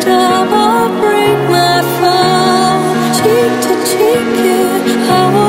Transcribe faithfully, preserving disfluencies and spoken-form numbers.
Stop or break my fall. Cheek to cheek, yeah, I will.